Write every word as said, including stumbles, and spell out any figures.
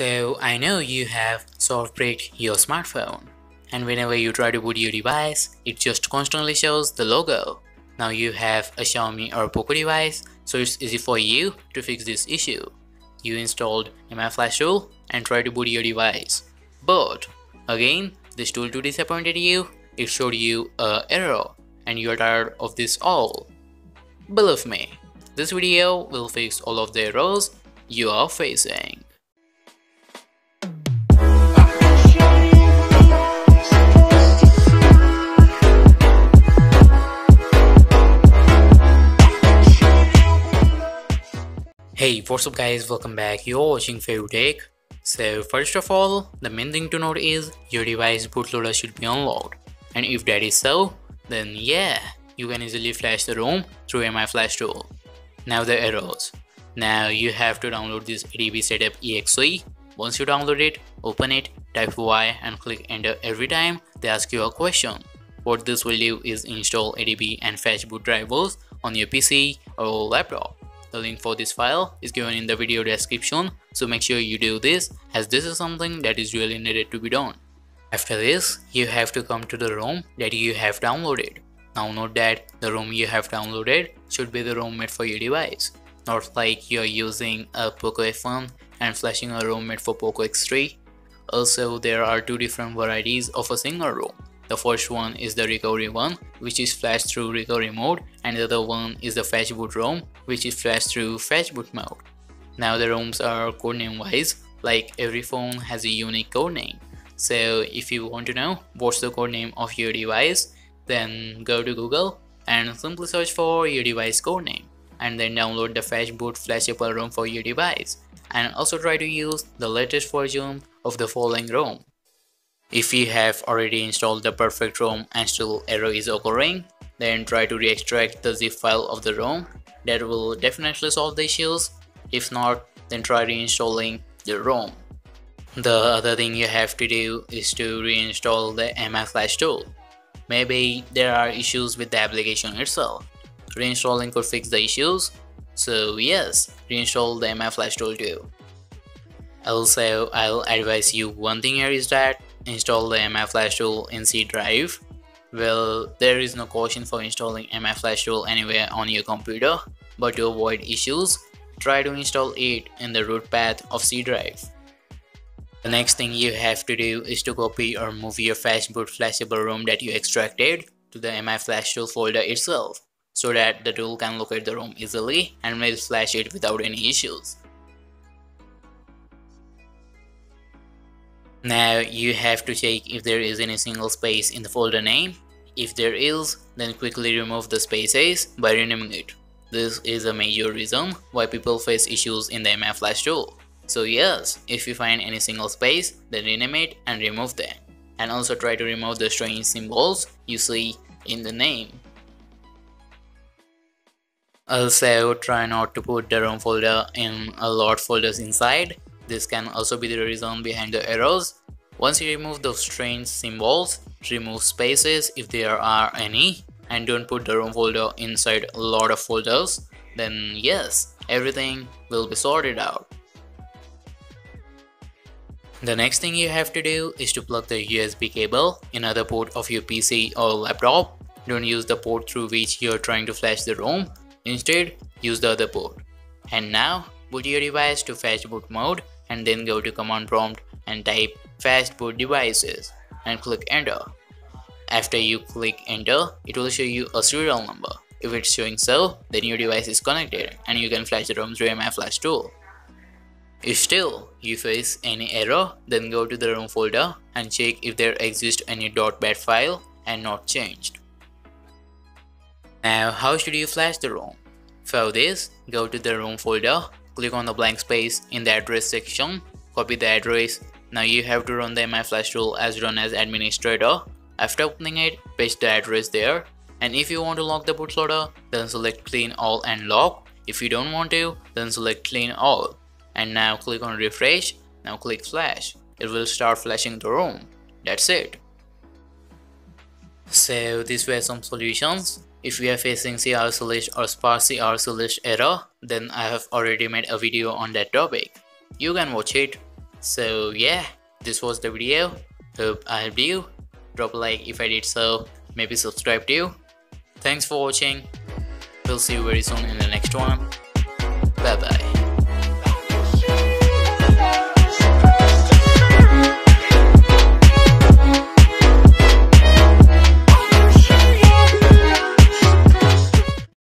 So I know you have soft brick your smartphone, and whenever you try to boot your device, it just constantly shows the logo. Now you have a Xiaomi or Poco device, so it's easy for you to fix this issue. You installed Mi Flash Tool and try to boot your device, but again this tool too disappointed you. It showed you an error and you are tired of this all. Believe me, this video will fix all of the errors you are facing. Hey, what's up guys, welcome back, you're watching four U Tech. So first of all, the main thing to note is your device bootloader should be unlocked, and if that is so, then yeah, you can easily flash the ROM through Mi Flash Tool. Now the errors. Now you have to download this A D B setup E X E. Once you download it, open it, type Y and click enter every time they ask you a question. What this will do is install A D B and fastboot drivers on your P C or laptop. The link for this file is given in the video description, so make sure you do this, as this is something that is really needed to be done. After this, you have to come to the ROM that you have downloaded. Now note that the ROM you have downloaded should be the ROM made for your device, not like you are using a Poco F one and flashing a ROM made for Poco X three. Also, there are two different varieties of a single ROM. The first one is the recovery one, which is flashed through recovery mode, and the other one is the fastboot ROM, which is flashed through fastboot mode. Now the ROMs are codename wise, like every phone has a unique codename. So if you want to know what's the codename of your device, then go to Google and simply search for your device codename, and then download the fastboot flashable ROM for your device, and also try to use the latest version of the following ROM. If you have already installed the perfect ROM and still error is occurring, then try to re-extract the zip file of the ROM. That will definitely solve the issues. If not, then try reinstalling the ROM. The other thing you have to do is to reinstall the Mi Flash Tool. Maybe there are issues with the application itself. Reinstalling could fix the issues. So yes, reinstall the Mi Flash Tool too. Also, I'll advise you one thing here is that install the Mi Flash Tool in C drive. Well, there is no caution for installing Mi Flash Tool anywhere on your computer, but to avoid issues, try to install it in the root path of C drive. The next thing you have to do is to copy or move your fastboot flashable ROM that you extracted to the Mi Flash Tool folder itself, so that the tool can locate the ROM easily and will flash it without any issues. Now you have to check if there is any single space in the folder name. If there is, then quickly remove the spaces by renaming it. This is a major reason why people face issues in the Mi Flash Tool. So yes, if you find any single space, then rename it and remove them. And also try to remove the strange symbols you see in the name. Also, try not to put the ROM folder in a lot folders inside. This can also be the reason behind the errors. Once you remove those strange symbols, remove spaces if there are any, and don't put the ROM folder inside a lot of folders, then yes, everything will be sorted out. The next thing you have to do is to plug the U S B cable in another port of your P C or laptop. Don't use the port through which you are trying to flash the ROM, instead use the other port. And now boot your device to fastboot mode, and then go to command prompt and type fastboot devices and click enter. After you click enter, it will show you a serial number. If it's showing so, then your device is connected and you can flash the ROM through Mi Flash Tool. If still you face any error, then go to the ROM folder and check if there exists any .bat file and not changed. Now how should you flash the ROM? For this, go to the ROM folder, click on the blank space in the address section, copy the address. Now you have to run the Mi Flash Tool as run as administrator. After opening it, paste the address there. And if you want to lock the bootloader, then select clean all and lock. If you don't want to, then select clean all. And now click on refresh. Now click flash. It will start flashing the ROM. That's it. So these were some solutions. If you are facing crclist or sparse crclist error, then I have already made a video on that topic. You can watch it. So yeah, this was the video. Hope I helped you. Drop a like if I did so, maybe subscribe too. Thanks for watching. We'll see you very soon in the next one.